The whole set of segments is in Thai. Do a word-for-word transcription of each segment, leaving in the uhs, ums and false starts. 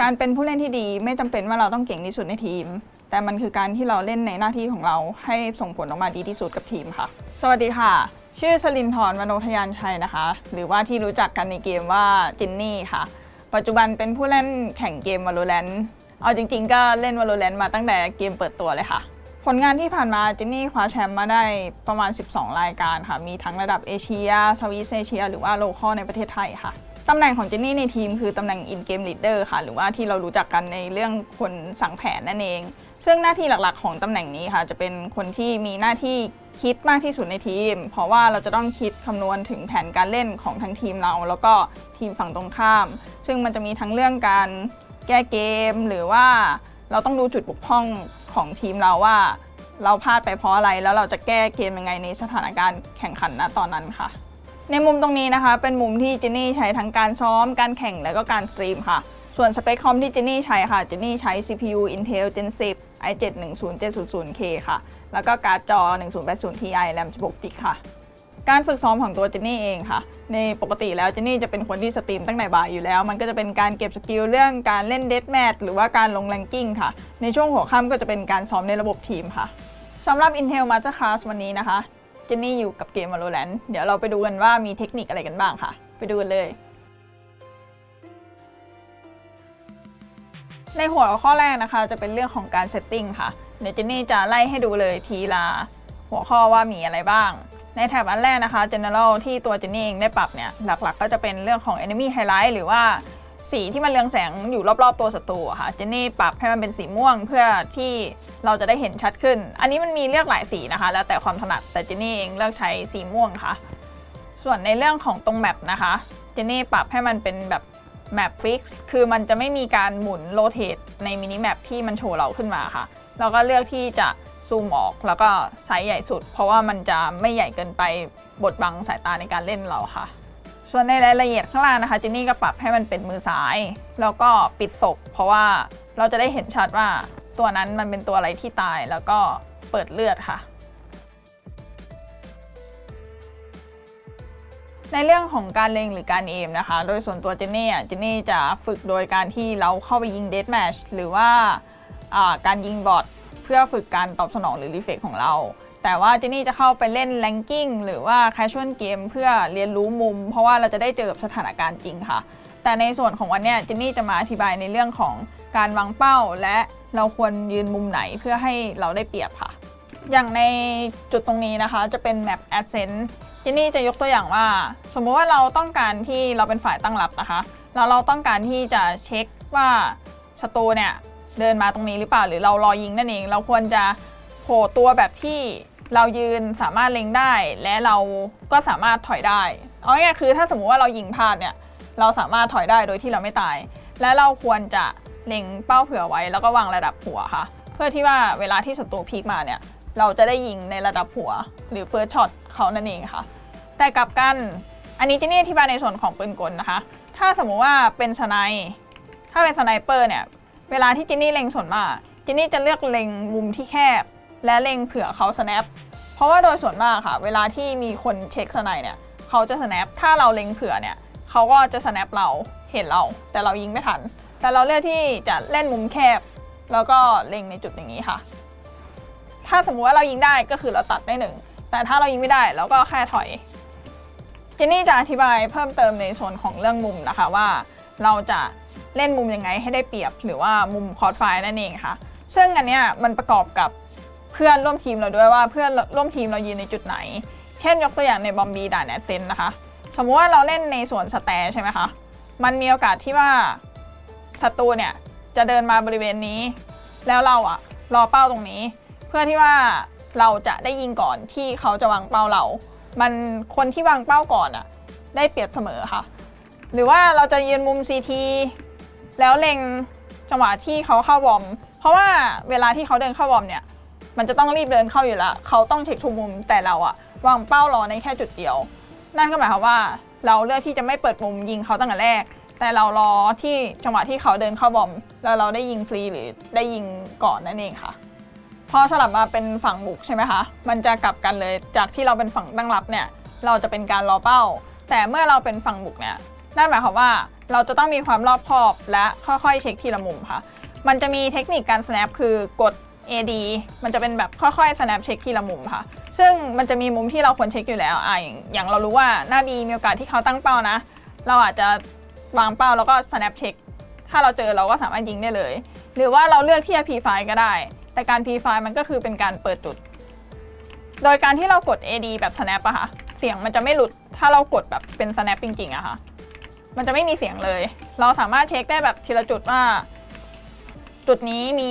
การเป็นผู้เล่นที่ดีไม่จำเป็นว่าเราต้องเก่งที่สุดในทีมแต่มันคือการที่เราเล่นในหน้าที่ของเราให้ส่งผลออกมาดีที่สุดกับทีมค่ะสวัสดีค่ะชื่อชลินทร์วโนทยานชัยนะคะหรือว่าที่รู้จักกันในเกมว่าจินนี่ค่ะปัจจุบันเป็นผู้เล่นแข่งเกม Valorant เอาจริงๆก็เล่น Valorant มาตั้งแต่เกมเปิดตัวเลยค่ะผลงานที่ผ่านมาจินนี่คว้าแชมป์มาได้ประมาณสิบสองรายการค่ะมีทั้งระดับเอเชียเซาท์อีสต์เอเชียหรือว่าโลคอลในประเทศไทยค่ะตำแหน่งของจินนี่ในทีมคือตำแหน่ง in game leader ค่ะหรือว่าที่เรารู้จักกันในเรื่องคนสั่งแผนนั่นเองซึ่งหน้าที่หลักๆของตำแหน่งนี้ค่ะจะเป็นคนที่มีหน้าที่คิดมากที่สุดในทีมเพราะว่าเราจะต้องคิดคำนวณถึงแผนการเล่นของทั้งทีมเราแล้วก็ทีมฝั่งตรงข้ามซึ่งมันจะมีทั้งเรื่องการแก้เกมหรือว่าเราต้องดูจุดบกพร่องของทีมเราว่าเราพลาดไปเพราะอะไรแล้วเราจะแก้เกมยังไงในสถานการณ์แข่งขันณตอนนั้นค่ะในมุมตรงนี้นะคะเป็นมุมที่จินนี่ใช้ทั้งการซ้อมการแข่งและก็การสตรีมค่ะส่วนสเปคคอมที่จินนี่ใช้ค่ะจินนี่ใช้ ซี พี ยู Intel เจน สิบ ไอ เจ็ด หนึ่งศูนย์เจ็ดศูนย์ศูนย์ เค ค่ะแล้วก็การ์ดจอ หนึ่งศูนย์แปดศูนย์ ที ไอ แรม สิบหก จี บี ค่ะการฝึกซ้อมของตัวจินนี่เองค่ะในปกติแล้วจินนี่จะเป็นคนที่สตรีมตั้งแต่บ่ายอยู่แล้วมันก็จะเป็นการเก็บสกิลเรื่องการเล่นเดธแมทหรือว่าการลงแรงกิ้งค่ะในช่วงหัวค่ำก็จะเป็นการซ้อมในระบบทีมค่ะสำหรับ Intel Master Class วันนี้นะคะจินนี่อยู่กับเกม Valorant เดี๋ยวเราไปดูกันว่ามีเทคนิคอะไรกันบ้างค่ะไปดูกันเลยในหัวข้อแรกนะคะจะเป็นเรื่องของการเซตติ้งค่ะเดี๋ยวจินนี่จะไล่ให้ดูเลยทีละหัวข้อว่ามีอะไรบ้างในแถบอันแรกนะคะ General ที่ตัวจินนี่เองได้ปรับเนี่ยหลักๆก็จะเป็นเรื่องของ Enemy Highlight หรือว่าสีที่มันเรืองแสงอยู่รอบๆตัวศัตรูค่ะจินนี่ปรับให้มันเป็นสีม่วงเพื่อที่เราจะได้เห็นชัดขึ้นอันนี้มันมีเลือกหลายสีนะคะแล้วแต่ความถนัดแต่จินนี่เองเลือกใช้สีม่วงค่ะส่วนในเรื่องของตรงแมปนะคะจินนี่ปรับให้มันเป็นแบบแมปฟิกซ์คือมันจะไม่มีการหมุนโรเตทในมินิแมปที่มันโชว์เราขึ้นมาค่ะเราก็เลือกที่จะซูมออกแล้วก็ไซส์ใหญ่สุดเพราะว่ามันจะไม่ใหญ่เกินไปบดบังสายตาในการเล่นเราค่ะส่วนในรายละเอียดข้างล่างนะคะจินนี่ก็ปรับให้มันเป็นมือซ้ายแล้วก็ปิดศพเพราะว่าเราจะได้เห็นชัดว่าตัวนั้นมันเป็นตัวอะไรที่ตายแล้วก็เปิดเลือดค่ะในเรื่องของการเล็งหรือการเอมนะคะโดยส่วนตัวเจนนี่เจนนี่จะฝึกโดยการที่เราเข้าไปยิงเดธแมชหรือว่าการยิงบอทเพื่อฝึกการตอบสนองหรือรีเฟกของเราแต่ว่าเจนนี่จะเข้าไปเล่นแรงกิ้งหรือว่าแคชชวลเกมเพื่อเรียนรู้มุมเพราะว่าเราจะได้เจอกับสถานการณ์จริงค่ะแต่ในส่วนของวันนี้เจนนี่จะมาอธิบายในเรื่องของการวางเป้าและเราควรยืนมุมไหนเพื่อให้เราได้เปรียบค่ะอย่างในจุดตรงนี้นะคะจะเป็นแมปแอสเซนต์จินนี่จะยกตัวอย่างว่าสมมุติว่าเราต้องการที่เราเป็นฝ่ายตั้งรับนะคะแล้วเราต้องการที่จะเช็คว่าศัตรูเนี่ยเดินมาตรงนี้หรือเปล่าหรือเรารอยิงนั่นเองเราควรจะโผล่ตัวแบบที่เรายืนสามารถเล็งได้และเราก็สามารถถอยได้เอาง่ายๆคือถ้าสมมุติว่าเรายิงพลาดเนี่ยเราสามารถถอยได้โดยที่เราไม่ตายและเราควรจะเล็งเป้าเผื่อไว้แล้วก็วางระดับหัวค่ะเพื่อที่ว่าเวลาที่ศัตรูพีกมาเนี่ยเราจะได้ยิงในระดับหัวหรือเฟิร์สช็อตเขานั่นเองค่ะแต่กลับกันอันนี้จินนี่อธิบายในส่วนของปืนกลนะคะถ้าสมมุติว่าเป็นสไนป์ถ้าเป็นสไนเปอร์เนี่ยเวลาที่จินนี่เล็งส่วนมากจินนี่จะเลือกเล็งมุมที่แคบและเล็งเผื่อเขาสแนปเพราะว่าโดยส่วนมากค่ะเวลาที่มีคนเช็คสไนป์เนี่ยเขาจะสแนปถ้าเราเล็งเผื่อเนี่ยเขาก็จะสแนปเราเห็นเราแต่เรายิงไม่ทันแต่เราเลือกที่จะเล่นมุมแคบแล้วก็เล็งในจุดอย่างนี้ค่ะถ้าสมมุติว่าเรายิงได้ก็คือเราตัดได้หนึ่งแต่ถ้าเรายิงไม่ได้เราก็แค่ถอยจินนี่จะอธิบายเพิ่มเติมในส่วนของเรื่องมุมนะคะว่าเราจะเล่นมุมยังไงให้ได้เปรียบหรือว่ามุมคอร์สไฟล์นั่นเองค่ะซึ่งอันเนี้ยมันประกอบกับเพื่อนร่วมทีมเราด้วยว่าเพื่อนร่วมทีมเรายืนในจุดไหนเช่นยกตัวอย่างในบอมบีด่านแอดเซนต์นะคะสมมุติว่าเราเล่นในส่วนสแตร์ใช่ไหมคะมันมีโอกาสที่ว่าศัตรูเนี่ยจะเดินมาบริเวณนี้แล้วเราอะรอเป้าตรงนี้เพื่อที่ว่าเราจะได้ยิงก่อนที่เขาจะวางเป้าเรามันคนที่วางเป้าก่อนอะได้เปรียบเสมอค่ะหรือว่าเราจะยืนมุม ซี ที แล้วเล็งจังหวะที่เขาเข้าบอมเพราะว่าเวลาที่เขาเดินเข้าบอมเนี่ยมันจะต้องรีบเดินเข้าอยู่แล้วเขาต้องเช็คทุกมุมแต่เราอะวางเป้ารอในแค่จุดเดียวนั่นก็หมายความว่าเราเลือกที่จะไม่เปิดมุมยิงเขาตั้งแต่แรกแต่เรารอที่จังหวะที่เขาเดินเข้าบอมแล้วเราได้ยิงฟรีหรือได้ยิงก่อนนั่นเองค่ะพอสลับมาเป็นฝั่งบุกใช่ไหมคะมันจะกลับกันเลยจากที่เราเป็นฝั่งตั้งรับเนี่ยเราจะเป็นการรอเป้าแต่เมื่อเราเป็นฝั่งบุกเนี่ย นั่นหมายความว่าเราจะต้องมีความรอบคอบและค่อยๆเช็คทีละมุมค่ะมันจะมีเทคนิคการ snap คือกด เอ ดี มันจะเป็นแบบค่อยๆ snap เช็คทีละมุมค่ะซึ่งมันจะมีมุมที่เราควรเช็คอยู่แล้วอ่ะอย่างเรารู้ว่าหน้า B มีโอกาสที่เขาตั้งเป้านะเราอาจจะวางเป้าแล้วก็ snap เช็คถ้าเราเจอเราก็สามารถยิงได้เลยหรือว่าเราเลือกที่จะ P ไฟว์ ก็ได้แต่การ P ไฟว์ มันก็คือเป็นการเปิดจุดโดยการที่เรากด เอ ดี แบบ snap อะค่ะเสียงมันจะไม่หลุดถ้าเรากดแบบเป็น snap จริงๆอะค่ะมันจะไม่มีเสียงเลยเราสามารถเช็คได้แบบทีละจุดว่าจุดนี้มี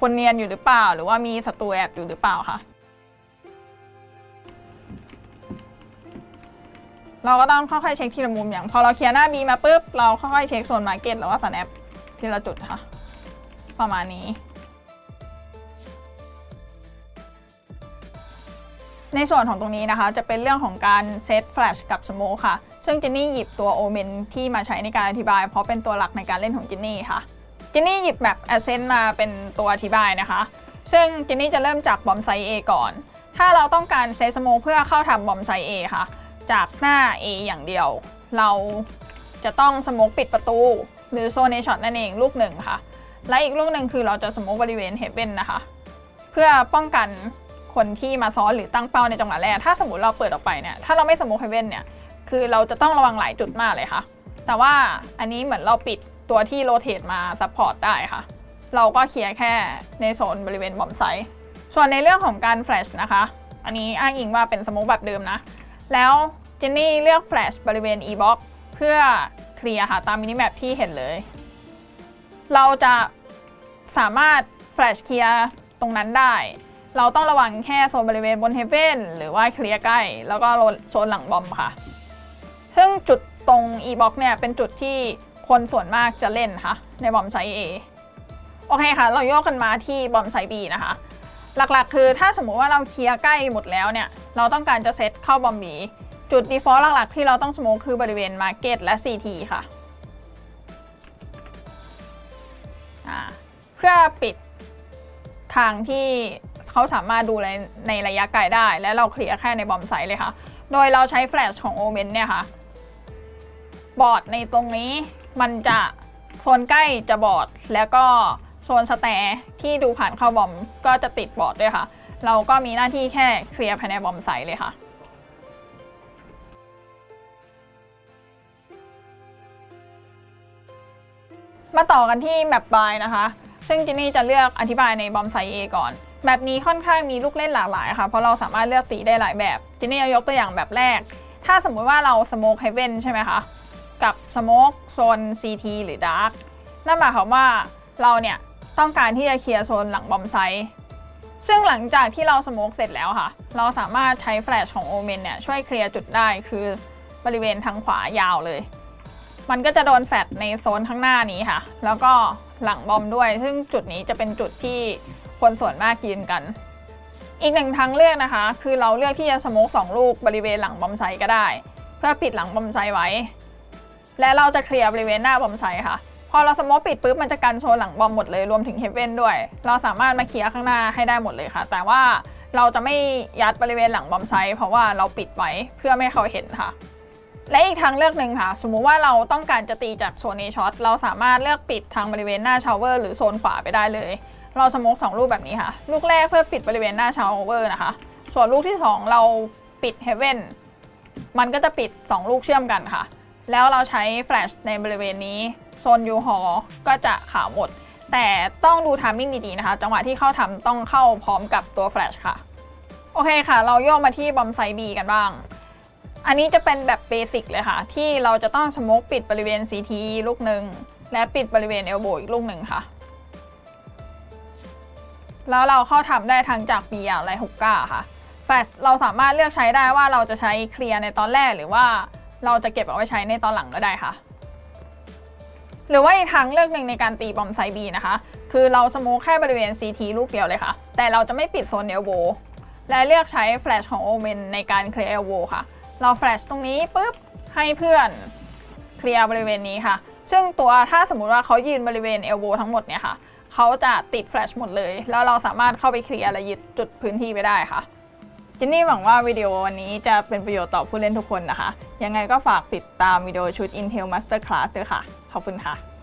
คนเนียนอยู่หรือเปล่าหรือว่ามีศัตรูแอบอยู่หรือเปล่าค่ะเราก็ต้องค่อยๆเช็คทีละมุมอย่างพอเราเคลียร์หน้า B มาปุ๊บเราค่อยๆเช็คโซนมาร์เก็ตหรือว่า snap ทีละจุดค่ะประมาณนี้ในส่วนของตรงนี้นะคะจะเป็นเรื่องของการเซตแฟลชกับสโมคค่ะซึ่งจินนี่หยิบตัวโอเมนที่มาใช้ในการอธิบายเพราะเป็นตัวหลักในการเล่นของจินนี่ค่ะจินนี่หยิบแบบแอสเซนต์มาเป็นตัวอธิบายนะคะซึ่งจินนี่จะเริ่มจากบอมไซเอก่อนถ้าเราต้องการเซตสโมคเพื่อเข้าทำบอมไซเอค่ะจากหน้า A อย่างเดียวเราจะต้องสโมคปิดประตูหรือโซนเนช็อตนั่นเองลูกหนึ่งค่ะและอีกลูกหนึ่งคือเราจะสโมคบริเวณเฮเว่นนะคะเพื่อป้องกันคนที่มาซ้อนหรือตั้งเป้าในจังหวะแรกถ้าสมมติเราเปิดออกไปเนี่ยถ้าเราไม่สโมคเฮเว่นเนี่ยคือเราจะต้องระวังหลายจุดมากเลยค่ะแต่ว่าอันนี้เหมือนเราปิดตัวที่โรเตทมาซัพพอร์ตได้ค่ะเราก็เคลียร์แค่ในโซนบริเวณบอมไซต์ส่วนในเรื่องของการแฟลชนะคะอันนี้อ้างอิงว่าเป็นสโมคแบบเดิมนะแล้วเจนนี่เลือกแฟลชบริเวณ E บ็อกเพื่อเคลียร์ค่ะตามมินิแมปที่เห็นเลยเราจะสามารถแฟลชเคลียร์ตรงนั้นได้เราต้องระวังแค่โซนบริเวณบนเฮเว่นหรือว่าเคลียร์ใกล้แล้วก็โซนหลังบอมค่ะซึ่งจุดตรง E บ็อกเนี่ยเป็นจุดที่คนส่วนมากจะเล่นค่ะในบอมไซต์ A โอเคค่ะเราโยกกันมาที่บอมไซต์ B นะคะหลักๆคือถ้าสมมุติว่าเราเคลียร์ใกล้หมดแล้วเนี่ยเราต้องการจะเซตเข้าบอม B จุด default หลักๆที่เราต้องสโมคคือบริเวณ Market และ ซี ที ค่ะเพื่อปิดทางที่เขาสามารถดูในระยะไกลได้และเราเคลียร์แค่ในบอมไซต์เลยค่ะโดยเราใช้แฟลชของโอเมนเนี่ยค่ะบอดในตรงนี้มันจะโซนใกล้จะบอดแล้วก็โซนสแตร์ที่ดูผ่านเข้าบอมก็จะติดบอดด้วยค่ะเราก็มีหน้าที่แค่เคลียร์ภายในบอมไซต์เลยค่ะมาต่อกันที่แมปบายนะคะซึ่งจินนี่จะเลือกอธิบายในบอมไซต์ A ก่อนแมปนี้ค่อนข้างมีลูกเล่นหลากหลายค่ะเพราะเราสามารถเลือกตีได้หลายแบบจินนี่จะยกตัวอย่างแบบแรกถ้าสมมุติว่าเราสโมคเฮเว่นใช่ไหมคะกับสโมคโซน ซี ที หรือ Dark นั่นหมายความว่าเราเนี่ยต้องการที่จะเคลียร์โซนหลังบอมไซต์ซึ่งหลังจากที่เราสโมคเสร็จแล้วค่ะเราสามารถใช้แฟลชของโอเมนเนี่ยช่วยเคลียร์จุดได้คือบริเวณทางขวายาวเลยมันก็จะโดนแฟลชในโซนข้างหน้านี้ค่ะแล้วก็หลังบอมด้วยซึ่งจุดนี้จะเป็นจุดที่คนส่วนมากยืนกันอีกหนึ่งทางเลือกนะคะคือเราเลือกที่จะสโมคสองลูกบริเวณหลังบอมไซต์ก็ได้เพื่อปิดหลังบอมไซต์ไว้และเราจะเคลียร์บริเวณหน้าบอมไซต์ค่ะพอเราสโมคปิดปุ๊บมันจะกันโซนหลังบอมหมดเลยรวมถึงเฮฟเว่นด้วยเราสามารถมาเคลียร์ข้างหน้าให้ได้หมดเลยค่ะแต่ว่าเราจะไม่ยัดบริเวณหลังบอมไซต์เพราะว่าเราปิดไว้เพื่อไม่ให้เขาเห็นค่ะและอีกทางเลือกหนึ่งค่ะสมมุติว่าเราต้องการจะตีจากโซนเนช็อตเราสามารถเลือกปิดทางบริเวณหน้าชาวเวอร์หรือโซนขวาไปได้เลยเราสโมคสองลูกแบบนี้ค่ะลูกแรกเพื่อปิดบริเวณหน้าชาวเวอร์นะคะส่วนลูกที่สองเราปิดเฮเว่นมันก็จะปิดสองลูกเชื่อมกันค่ะแล้วเราใช้แฟลชในบริเวณนี้โซนยูฮอก็จะขาวหมดแต่ต้องดูไทมิ่งดีๆนะคะจังหวะที่เข้าทำต้องเข้าพร้อมกับตัวแฟลชค่ะโอเคค่ะเราโยกมาที่บอมไซต์ B กันบ้างอันนี้จะเป็นแบบเบสิกเลยค่ะที่เราจะต้องสโมคปิดบริเวณ ซี ที ลูกหนึ่งและปิดบริเวณเอลโบอีกลูกหนึ่งค่ะแล้วเราเข้าทำได้ทั้งจาก B อะไรฮุกก้าค่ะแฟลชเราสามารถเลือกใช้ได้ว่าเราจะใช้เคลียร์ในตอนแรกหรือว่าเราจะเก็บเอาไว้ใช้ในตอนหลังก็ได้ค่ะหรือว่าอีกทางเลือกหนึ่งในการตีบอมไซต์ B นะคะคือเราสโมคแค่บริเวณ ซี ที ลูกเดียวเลยค่ะแต่เราจะไม่ปิดโซนเอลโบและเลือกใช้แฟลชของโอเมนในการเคลียร์เอลโบค่ะเราแฟลชตรงนี้ปุ๊บให้เพื่อนเคลียร์บริเวณนี้ค่ะซึ่งตัวถ้าสมมุติว่าเขายืนบริเวณเอลโบทั้งหมดเนี่ยค่ะเขาจะติดแฟลชหมดเลยแล้วเราสามารถเข้าไปเคลียร์และยึดจุดพื้นที่ไปได้ค่ะจินนี่หวังว่าวิดีโอวันนี้จะเป็นประโยชน์ต่อผู้เล่นทุกคนนะคะ ยังไงก็ฝากติดตามวิดีโอชุด Intel Master Class ด้วยค่ะขอบคุณค่ะ